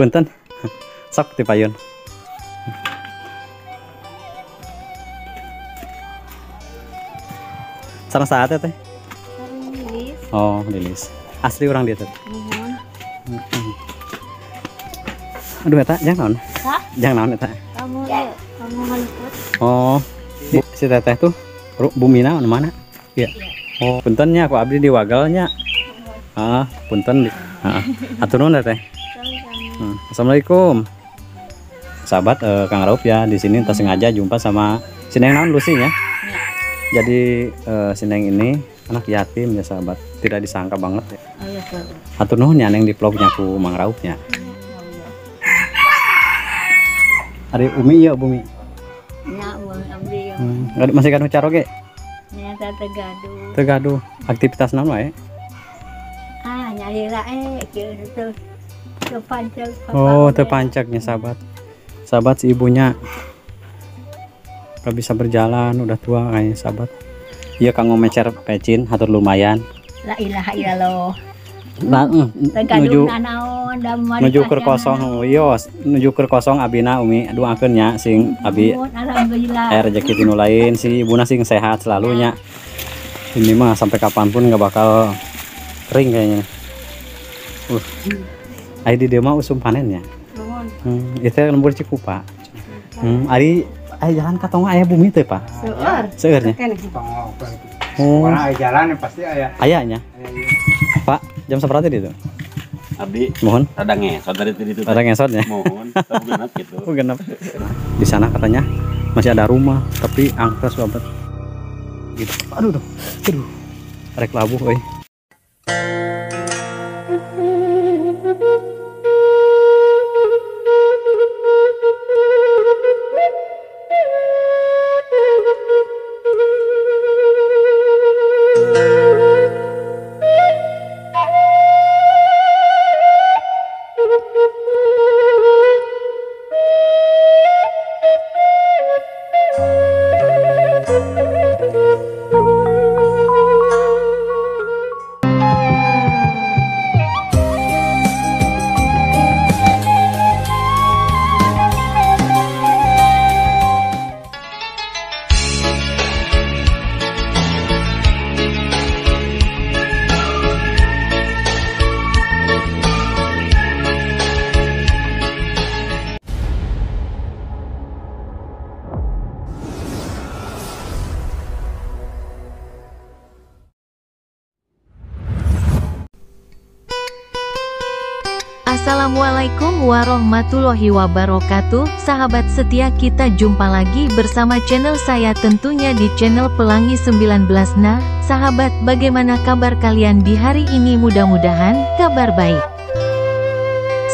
punten sok tipayun. Sareng saat teh? Lilis. Oh, lilis. Asli orang dia teh. Aduh eta jangan naon. Hah? Jangan naon eta. Kamu meliput. Oh. Si teteh tuh bumi naon mana? Iya. Oh, puntennya aku abdi di wagalnya. Ah, punten. Heeh. Atur nuhun teteh. Assalamualaikum. Sahabat Kang Rauf ya, di sini tak sengaja jumpa sama si Neng naon Lucy ya. Jadi Sineng ini anak yatim ya sahabat, tidak disangka banget ya. Oh, iya, atur nuhun ya Neng di vlognya ku Mang Raufnya. Ari Umi ya Bumi. Nya Umi abdi ya. Masih kan ucar oge? Nya Tegaduh. Tegaduh. Aktivitas naon wae? Ah, nya hira kieu teh pancak. Oh, teu pancaknya sahabat. Sahabat si ibunya nggak bisa berjalan, udah tua kayaknya sahabat. Iya kanggo mecer pecin, hatur lumayan. La ilaha illallah. Nuju keur kosong, yos. Nuju keur kosong abina Umi. Aduh angkeun nya sing abi. Rezeki tinu lain si ibuna sing sehat selalunya. Ini mah sampai kapanpun nggak bakal kering kayaknya. Ayo di dia mah usum panennya. Itu lembur Cikupa. Ari ayo jalan katong ayah bumi teh pak. Seueurnya. Oh. Orang ayah jalan pasti ayah. Ayahnya. Pak jam seberapa tadi itu? Abdi. Mohon. Ada ngesot dari tadi itu. Ada ngesotnya. Mohon. Genap gitu. Oh genap. Di sana katanya masih ada rumah tapi angkres banget. Gitu. Aduh tuh. Aduh. Rek labuh euy. Assalamualaikum warahmatullahi wabarakatuh. Sahabat setia, kita jumpa lagi bersama channel saya tentunya di channel Pelangi 19. Nah, sahabat, bagaimana kabar kalian di hari ini? Mudah-mudahan kabar baik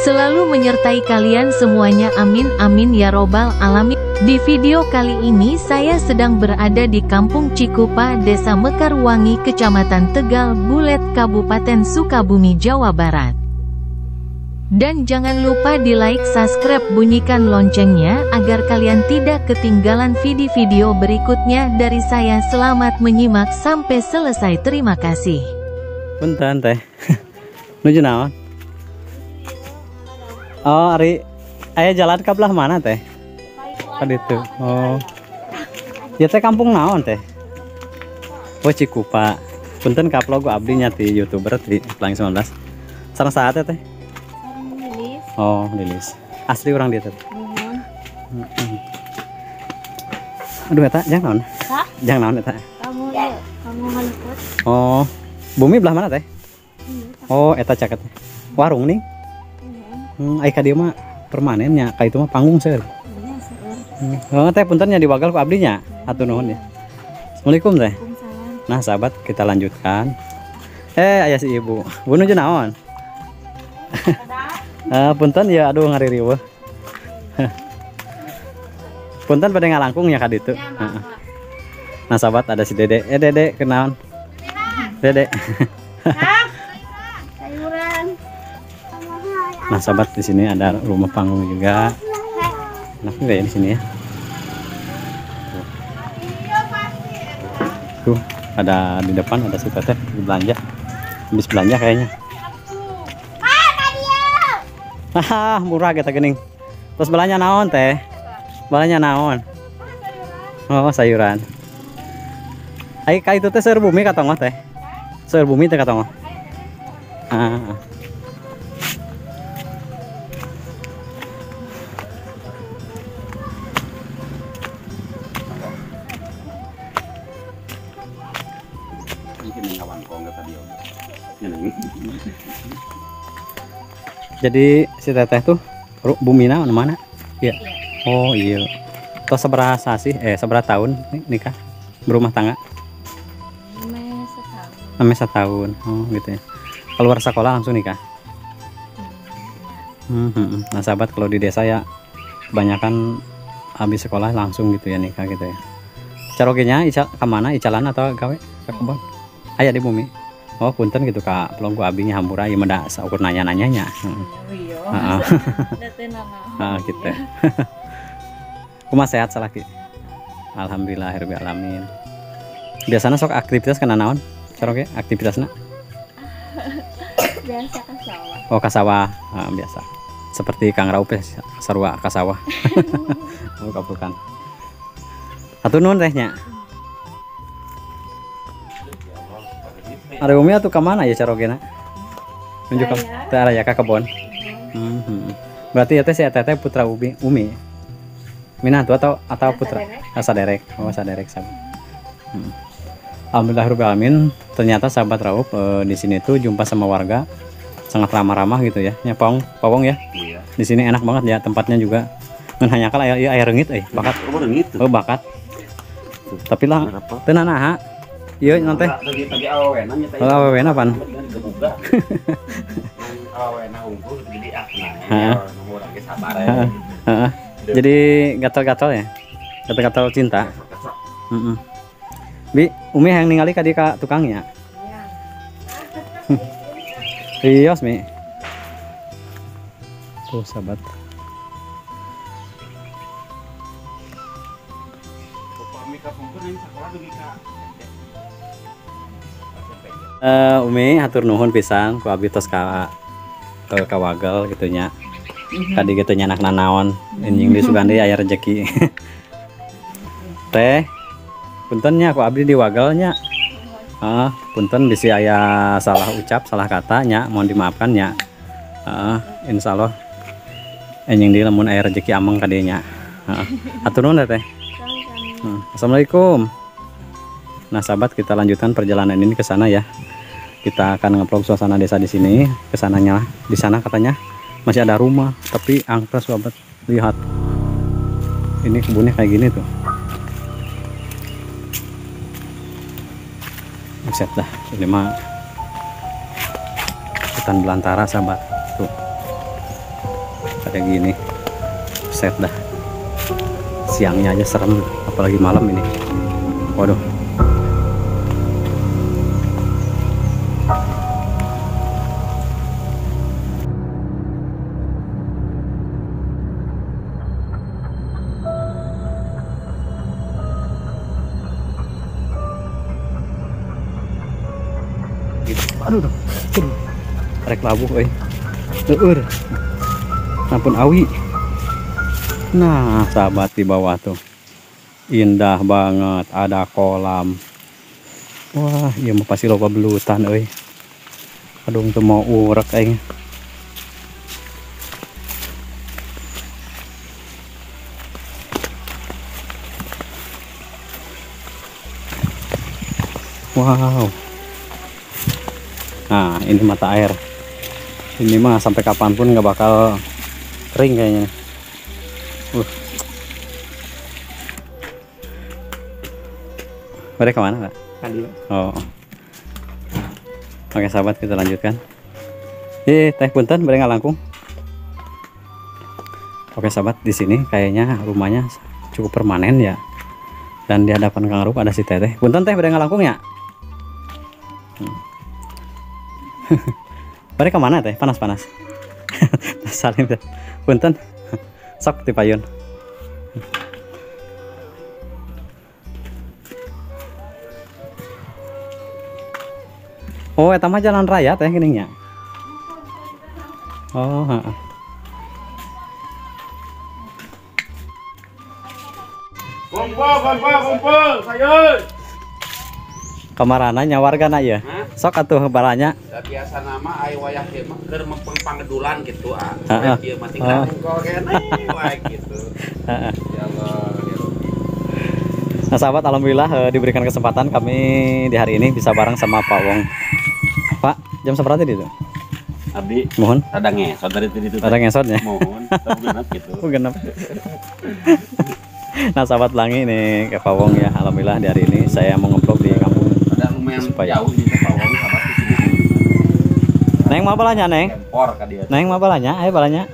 selalu menyertai kalian semuanya. Amin amin ya robbal alamin. Di video kali ini saya sedang berada di Kampung Cikupa, Desa Mekarwangi, Kecamatan Tegal, Bulet, Kabupaten Sukabumi, Jawa Barat. Dan jangan lupa di like, subscribe, bunyikan loncengnya agar kalian tidak ketinggalan video-video berikutnya dari saya. Selamat menyimak sampai selesai. Terima kasih. Bentar teh. Nuju naon? Oh, ari aya jalan ka belah mana teh? Ka ditu. Oh. Ya teh kampung naon teh? Oh, Cikupa. Punten ka vlog abdi nya ti YouTuber di Pelangi 19. Sareng saha teh? Oh, lilis. Asli orang dia tadi. Aduh eta jangan naon. Hah? Jangan naon eta. Kamu meliput. Oh. Bumi belah mana teh? Oh, eta caket. Warung nih. Ai ka dieu mah permanennya, ka itu mah panggung seueur. Oh, teh punten nya diwagal ku abdi nya. Hatur nuhun ya. Assalamualaikum teh. Waalaikumsalam. Nah, sahabat, kita lanjutkan. Aya si ibu. Bu nuju naon? Punten ya, aduh ngaririweuh. Punten pada ngalangkung ya kaditu. Nah sahabat, ada si Dede. Dede kenaon? Dede. Nah sahabat, di sini ada rumah panggung juga. Enak juga ya di sini ya. Tuh ada di depan ada si teteh belanja. Habis belanja kayaknya. Haha, murah kita gening. Terus balanya naon teh? Balanya naon? Oh, sayuran. Ayo ka itu teh sayur bumi katong teh. Sayur bumi teh katong. Ah. Jadi si teteh tuh bumi naon mana? Iya. Oh iya. Tos seberasa sih? Seberapa tahun nikah? Berumah tangga? Setahun. Oh gitu ya. Keluar sekolah langsung nikah? Nah sahabat, kalau di desa ya kebanyakan habis sekolah langsung gitu ya nikah gitu ya. Carogenya kemana? Icalan atau gawe? Ke kebon? Ayah di bumi? Oh punten gitu kak, pelonggu abinya hampura ya meda saukur nanya-nanyanya. Gitu. Kuma sehat salaki. Alhamdulillah herbi alamin. Biasanya sok aktivitas kena naon? Saroge aktivitasnya? Biasa kasawah. Oh kasawah, biasa. Seperti Kang Raupe sarua kasawah. Oh kabukan. Atuh nuhun tehnya. Ada bumi atau kemana ya carogena? Nunjuk ke arah ya ke kebon. Berarti ya teh si teteh putra umi. Minantu atau putra Saderek. Oh Saderek sama. Alhamdulillahirabbil alamin. Ternyata sahabat Raup di sini tuh jumpa sama warga sangat ramah-ramah gitu ya. Nyapong, pawong ya. Iya. Di sini enak banget ya tempatnya juga. Ngan hanyakan air reungit euy, bakat. Oh reungit. Oh bakat. Tapi lah teu nanaha. Iya nanti. Tadi awena nyata. Awena pan. Awena unggul gede akna. Jadi gatal-gatal ya. Gatal-gatal cinta. Heeh. Bi, Umi yang ningali kadi ka tukangnya. Iya. Rios, Mi. Tuh, sahabat. Upami ka pungkur nang sakola dugi ka Umi hatur nuhun pisan ku abi tos ka kawagel gitu nya. Tadi gitu nya anak nanaon anjing di Sugandi aya rejeki. Teh punten nya ku abdi di wagel nya. Punten bisi aya salah ucap, salah kata nya, mohon dimaafkan nya. Insyaallah anjing di lamun aya rejeki ameng ka dinya. Hatur nuhun teh. Assalamualaikum. Nah sahabat, kita lanjutkan perjalanan ini ke sana ya. Kita akan ngeplok suasana desa di sini. Kesananya di sana katanya masih ada rumah, tapi angkres sahabat. Lihat ini kebunnya kayak gini tuh. Buset dah, ini mah hutan belantara sahabat tuh. Kayak gini, buset dah. Siangnya aja serem, apalagi malam ini. Waduh. Aduh, rek labuh, oi. Deur. Nampun awi. Nah, sahabat di bawah tuh. Indah banget, ada kolam. Wah, ieu mah pasti loba belutan, oi. Aduh, teu mau urek aing. Wow. Nah ini mata air, ini mah sampai kapanpun nggak bakal kering kayaknya. Mereka kemana Pak? Oh. Oke sahabat, kita lanjutkan. Teh punten mereka langkung. Oke sahabat, di sini kayaknya rumahnya cukup permanen ya. Dan di hadapan Kang Rup ada si teteh. Punten teh mereka langkung ya. Bari ke mana teh? Panas-panas. Salim teh. Punten. Sok dipayun. Oh, eta mah jalan raya teh geuning nya. Oh, heeh. Kumpul, sayur. Kemarananya warga nak ya? Sok atuh baranya. Biasa nama ai wayah ieu mah keur mempeng pangedulan gitu ah. Ieu mah tinggal engko keneh wae gitu. Heeh. Ya Allah. Nah, sahabat, alhamdulillah diberikan kesempatan kami di hari ini bisa bareng sama Pak Wong. Pak, jam seberapa tadi itu? Abdi, mohon. Ada ngesot dari tadi itu. Ada ngesotnya. Mohon, genep gitu. Genep. Nah, sahabat Pelangi nih ke Pak Wong ya. Alhamdulillah di hari ini saya mau nge-vlog di kampung. Ada lumayan jauh di Pak Wong sahabat di sini. Neng mau balanya, Neng? Tempor ka dieu. Neng mau balanya, ayo balanya.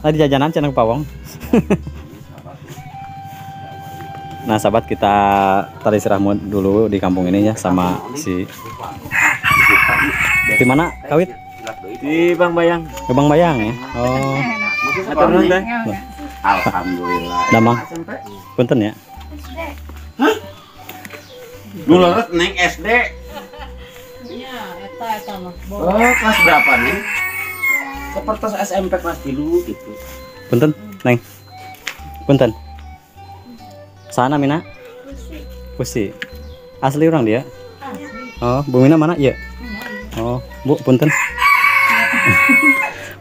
Tadi jajanan cenah Pak Wong. Nah sahabat, kita tarik sirah dulu di kampung ini ya sama si di mana kawit di Bang Bayang, ke Bang Bayang ya. Oh, alhamdulillah damang punten ya. Hah, dulu neng SD iya eta mah. Oh, kelas berapa nih? Sepertos SMP kelas 3 gitu. Punten Neng, punten. Sana Mina? Pusi. Asli orang dia? Asli. Oh, Bu Mina mana? Iya. Oh, Bu punten.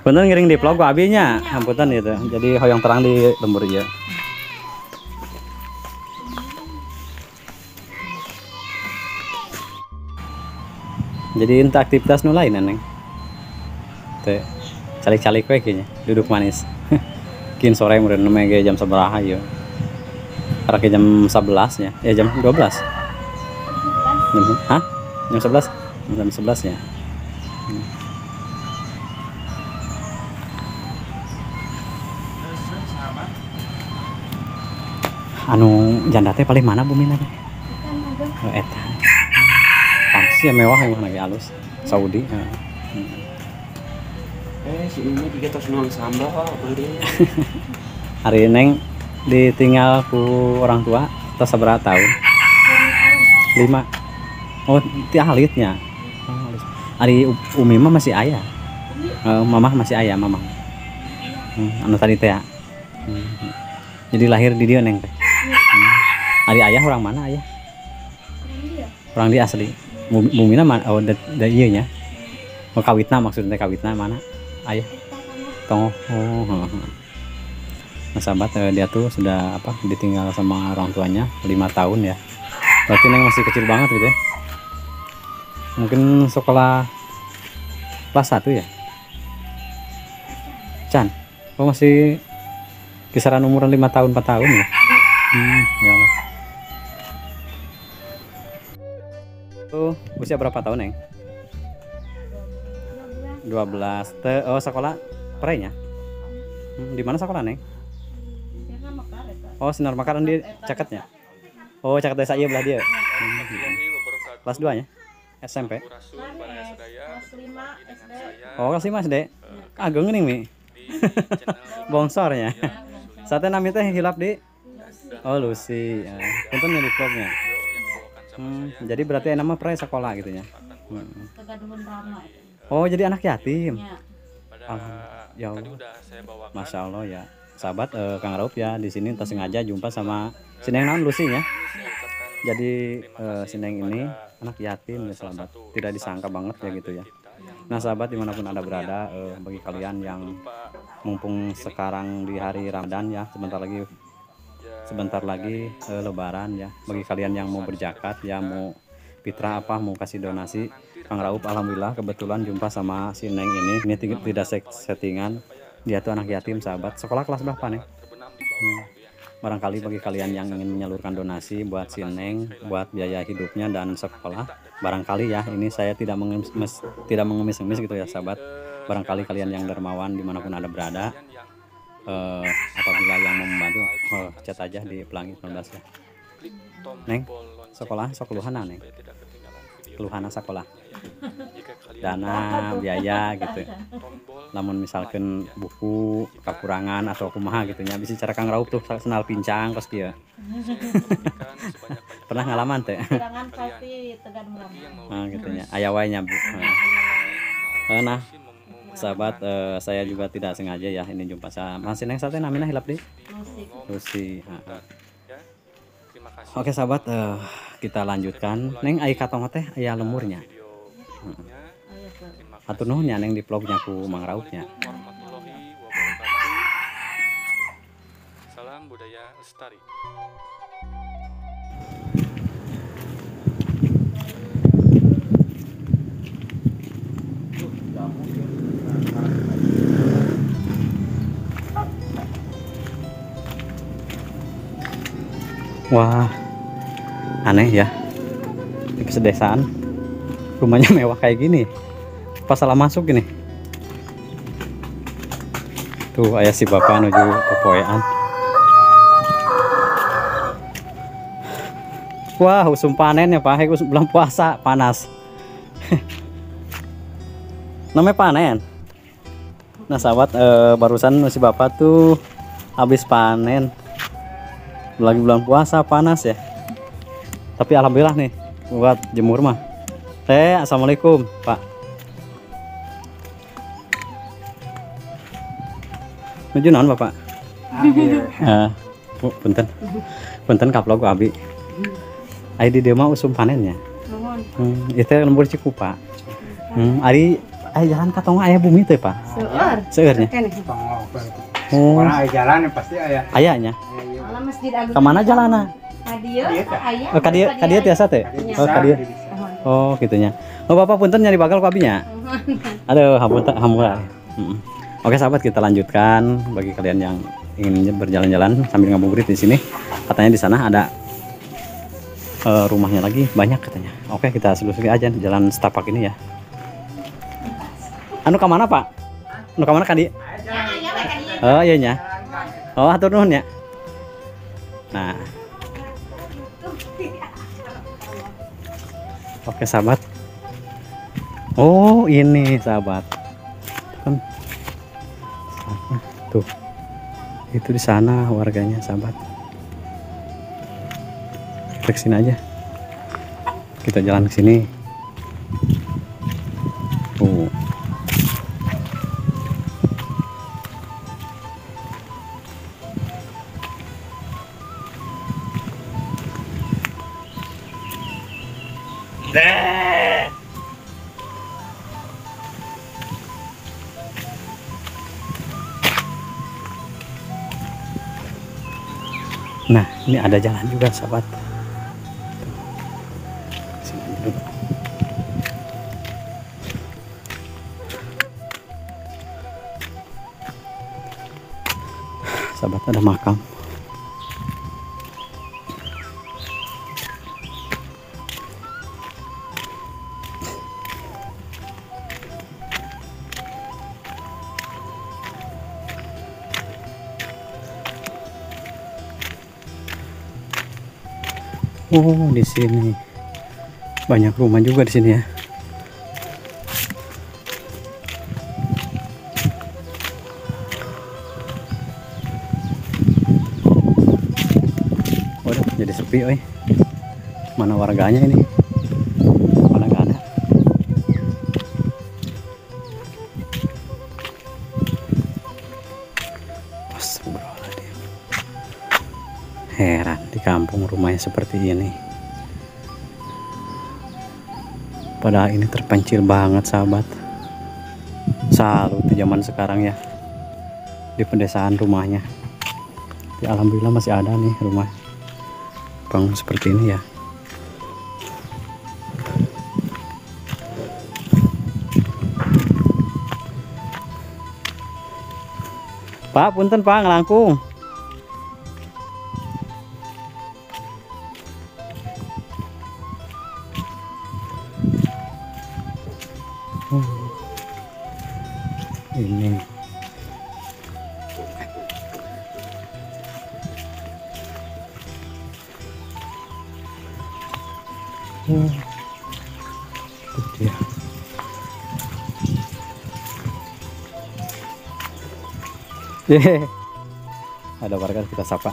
Punten ngiring di vlog ku abinya. Ampunten gitu. Jadi hoyong terang di lembur ieu. Jadi ente aktivitas nu lain Neng. Teh calik-calik we kayaknya, duduk manis. Kin sore meureun mah jam sabaraha ieu? Ke jam 11 ya, ya jam 12. Hah? Jam 11? Jam 11 ya. Anu janda teh paling mana Bu Mina teh? Oh, eta. Pasti ya mewah yang lagi halus. Saudi. Si ini 300 sambal beli. Hari Neng ditinggal ku orang tua atau seberapa tahun? 5. Oh, ti alitnya. Ari Umi mah masih ayah. Mamah masih ayah, mamah. Anu tadi teh. Jadi lahir di dieu Neng teh. Ari ayah orang mana ayah? Orang dia asli. Mumina mana? Oh, da ieu nya. Oh, kawitna maksudnya kawitna mana? Ayah. Tongo. Oh. Nah sahabat, dia tuh sudah apa ditinggal sama orang tuanya 5 tahun ya. Berarti Neng masih kecil banget gitu ya. Mungkin sekolah kelas 1 ya. Chan, kok masih kisaran umuran 5 tahun 4 tahun ya. Ya Allah. Tuh, usia berapa tahun Neng? 12. Oh, sekolah pre-nya. Di mana sekolah Neng? Oh, Sinar Mekaran di caketnya. Oh, caket desa iya belah dia. Kelas 2 nya? SMP? Oh, kelas 5 SD. Ageng nih, Mi. Bongsornya. Saatnya nami teh hilap di? Oh, Lucy. Punten nih di vlognya. Jadi berarti nama pre sekolah gitu ya. Oh, jadi anak yatim. Ya Allah. Masya Allah ya. Sahabat Kang Raup ya di sini entah sengaja jumpa sama si Neng naon Lucy ya. Jadi si Neng ini anak yatim ya sahabat. Tidak disangka banget ya gitu ya. Nah sahabat, dimanapun Anda berada, bagi kalian yang mumpung sekarang di hari Ramadan ya, sebentar lagi Lebaran ya. Bagi kalian yang mau berzakat ya, mau fitrah apa, mau kasih donasi, Kang Raup alhamdulillah kebetulan jumpa sama si Neng ini. Ini tidak settingan. Dia tuh anak yatim sahabat. Sekolah kelas berapa Neng? Barangkali bagi kalian yang ingin menyalurkan donasi buat si Neng, buat biaya hidupnya dan sekolah, barangkali ya, ini saya tidak mengemis-ngemis gitu ya sahabat. Barangkali kalian yang dermawan dimanapun Anda berada, apabila yang mau membantu, chat aja di Pelangi 19 ya. Neng, sekolah sekeluhana Neng, keluhana sekolah, dana biaya gitu. Namun misalkan buku kekurangan atau kumaha gitunya, bisa cara Kang Raup tuh senal pincang kos dia. Pernah ngalaman teh? Kurangan pasti tegar murah. Nah gitunya, ayawainya Bu. Nah sahabat, saya juga tidak sengaja ya ini jumpa sama masih Neng sate namina hilap di Lucy. Oke sahabat, kita lanjutkan. Neng ai katong teh aya lemurnya. Atuh nuhunnya neng di vlognya ku Mang Raupnya. Salam budaya lestari. Wah, aneh ya, di pedesaan rumahnya mewah kayak gini. Pas salah masuk gini tuh ayah si bapak menuju kepoean. Wah, usum panen ya Pak, belum puasa panas. Namanya panen. Nah sahabat, barusan si bapak tuh habis panen, lagi bulan puasa panas ya, tapi alhamdulillah nih buat jemur mah. Assalamualaikum Pak, menuju naon Bapak? Punten kaplog abi ayo di dia mah usum panennya itu lembur Cikupa. Ari ayo jalan katong ayah bumi tuh Pak, seurnya jalan pasti ayah ayahnya. Kemana jalanan? Kadia biasa teh. Oh kadia. Oh gitunya. Oh bapak punten nyari bakal kopinya. Aduh hampura hampura. Oke sahabat, kita lanjutkan. Bagi kalian yang ingin berjalan-jalan sambil ngabuburit di sini, katanya di sana ada rumahnya lagi banyak katanya. Oke kita selusuri aja di jalan setapak ini ya. Anu kemana Pak? Anu kemana Kadia? Oh iya nya. Oh atur nuhun ya. Nah, oke sahabat. Oh ini sahabat, tuh itu di sana warganya sahabat. Kita kesini aja, kita jalan ke sini. Nah, ini ada jalan juga, sahabat. Sahabat, ada makam. Oh, di sini banyak rumah juga di sini ya. Waduh, jadi sepi, oi. Mana warganya ini? Mana nggak ada? Astagfirullahaladzim. Heran. Kampung rumahnya seperti ini, padahal ini terpencil banget sahabat. Salut di zaman sekarang ya, di pedesaan rumahnya. Tapi alhamdulillah masih ada nih rumah bangun seperti ini ya. Pak punten Pak, ngelangkung. Ini ya. Ada warga kita sapa.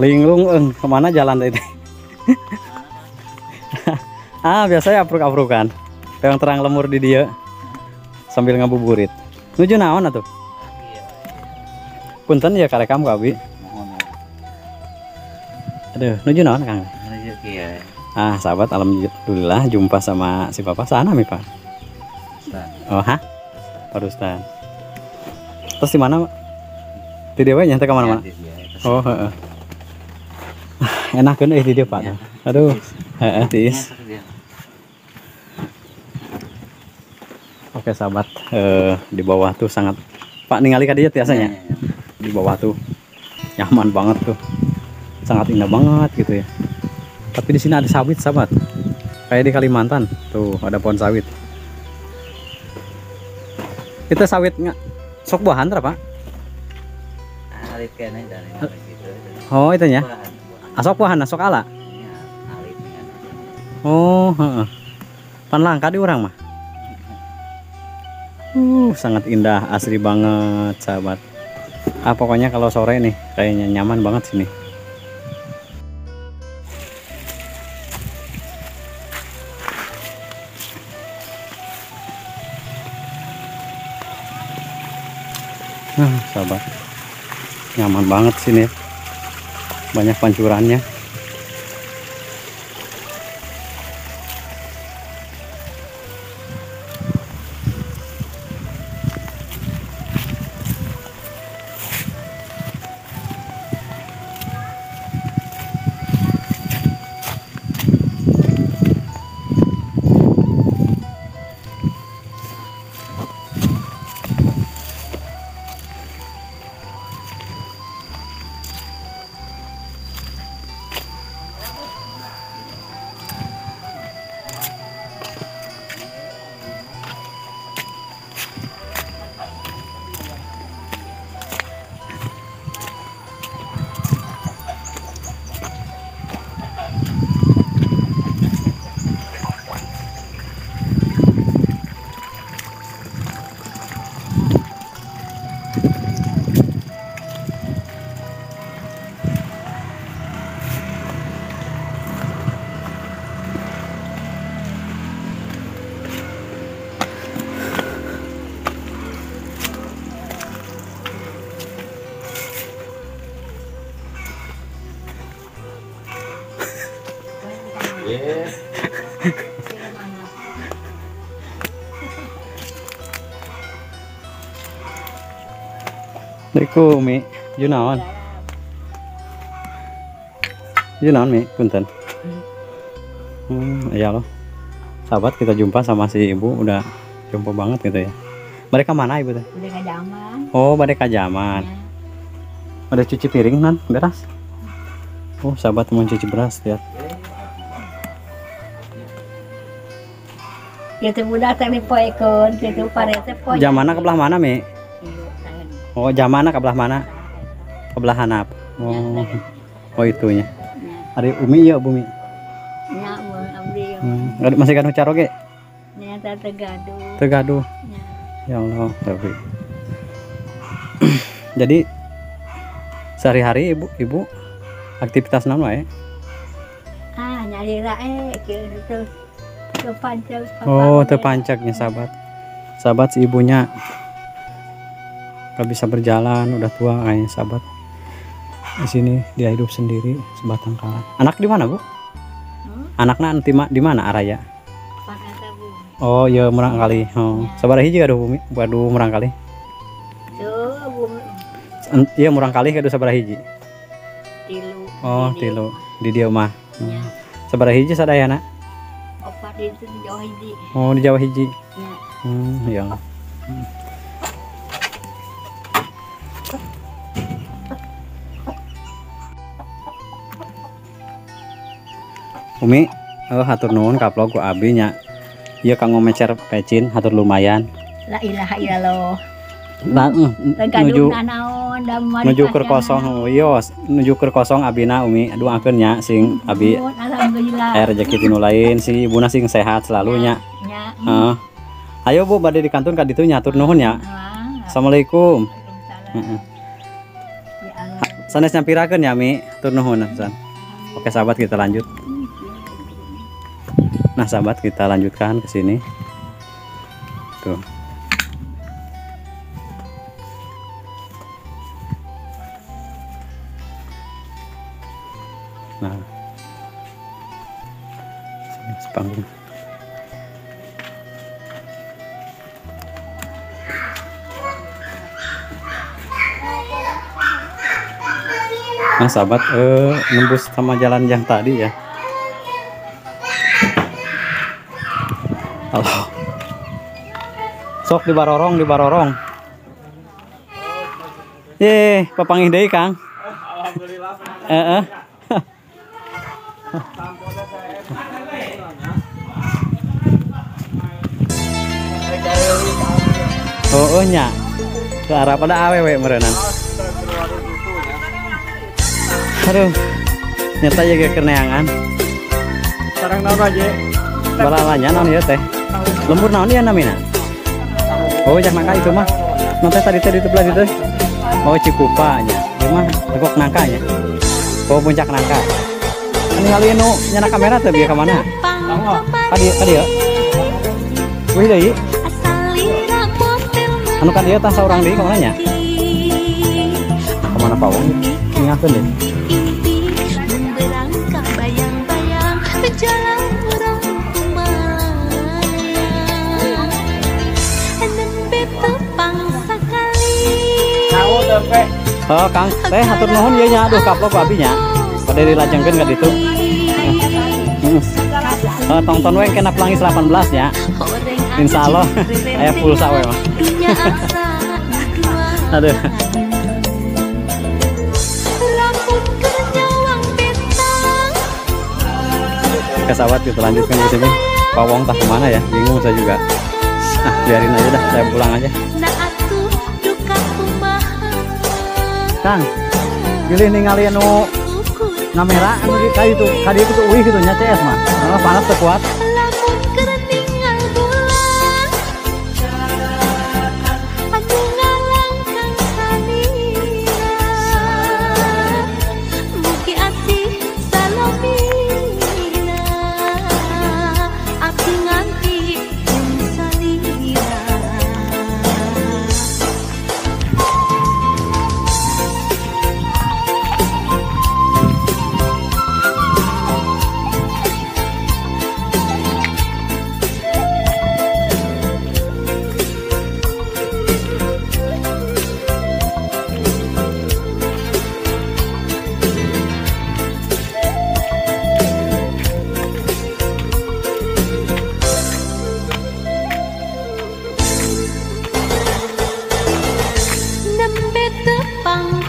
Linglung kemana jalan tadi? Biasanya apruk-aprukan. Yang terang lemur di dia. Sambil ngabuburit. Nuju naon atuh? Punten ya karekam ka abi. Aduh, nuju naon Kang? Nuju kieu. Ah, sahabat, alhamdulillah jumpa sama si Papa sana mi, Pak. Oh, hah? Pak Rustan. Terus di mana? Di dewe nya teh ka mana-mana. Oh, heeh. Enakeun euy di dieu, Pak. Aduh, heeh, tiis. Oke sahabat, di bawah tuh sangat Pak ningali kadinya biasanya. Di bawah tuh nyaman banget tuh. Sangat indah banget gitu ya. Tapi di sini ada sawit sahabat. Kayak di Kalimantan tuh ada pohon sawit. Itu sawit sok buahan Pak? Alit kene dari gitu. Oh, itu nya. Asok buahan, asok ala. Oh, heeh. Pan langka di urang mah. Sangat indah, asri banget sahabat. Ah, pokoknya kalau sore nih kayaknya nyaman banget sini. Nah, sahabat, nyaman banget sini. Banyak pancurannya. Niku Mi, junaon. Junaon Mi, punten. Iya loh. Sahabat, kita jumpa sama si ibu, udah jumpa banget gitu ya. Mereka mana ibu teh? Bade Kajaman. Oh, Bade Kajaman. Ya. Ada cuci piring nan, beras. Oh, sahabat mau cuci beras, lihat. Gitu budak teh dipoekeun, gitu parete poe. Jamana kebelah mana Mi? Oh, jamana kebelah mana? Kebelah hanap. Oh, oh itunya. Ari Umi ya, Bumi. Nya, abdi. Masih kan ucaro ge? Nya Tegaduh. Tegaduh. Ya Allah, tapi. Jadi sehari-hari ibu aktivitas naon wae? Ah, nyari rae kieu terpancak. Oh, terpancaknya sahabat. Sahabat si ibunya bisa berjalan, udah tua kayaknya sahabat. Di sini dia hidup sendiri sebatang kara. Anak di mana, Bu? Anaknya nanti di mana araya? Oh, ya murang kali. Oh. Sabaraha hiji aduh Bumi? Waduh murang kali. Iya murang kali aduh sabaraha hiji? Tilu. Oh, tilu. Di dia mah. Ya. Sabaraha hiji sadayana? Opat itu di Jawa hiji. Oh, di Jawa hiji. Ya. Ya. Umi, hatur nuhun kaplok ku abi nya. Ieu kanggo mecer pecin hatur lumayan. La ilaha illallah. Nuju naon damar. Nuju keur kosong, yos. Nuju keur kosong abina Umi. Duakeun nya sing abi. Alhamdulillah. Rezeki tinu lain si ibuna sing sehat selalu nya. Heeh. Ayo Bu bade di kantun ka ditu nya hatur nuhun nya. Assalamualaikum. Heeh. Sanes nyampirakeun nya Mi, hatur nuhun. Oke sahabat kita lanjut. Nah sahabat kita lanjutkan ke sini tuh. Nah, sini sepanggung. Nah sahabat, nembus sama jalan yang tadi ya. Halo. Sok di Barorong. Ye, papangih deui Kang. Alhamdulillah. Heeh. Oh nya. Ke arah pada awewe merenang. Aduh, nyata jaga keneangan. Sarang naon aja? Balalanya naon ya teh? Lembur naon ya namina? Oh, cak nangka itu mah. Nanti tadi teh ditebelah itu. Oh, Cikupa nya. Mah tegok nangka nya. Oh, puncak nangka. Anu ngali nu nyana kamera teh bieu ka mana? Ka dieu. Ya. Wih deui. Anu ka dieu tah saurang deui ka mana nya? Ka mana pawong? Ingakeun deui. Oh Kang, teh hatur nuhun ieu nya, aduh kaplo babinya. Pada dilajengkeun ka ditu. Tonton we kena Pelangi 18 nya. Insyaallah aya pulsa we mah. Aduh. Kesawat kita lanjutkan ke sini. Pawong tah kemana ya? Bingung saya juga. Nah, biarin aja dah, saya pulang aja. Kang, pilih ningali anu kamera anu di kayu tuh, kadi itu uih gitu nya CS mah. Karena panas terkuat. Bang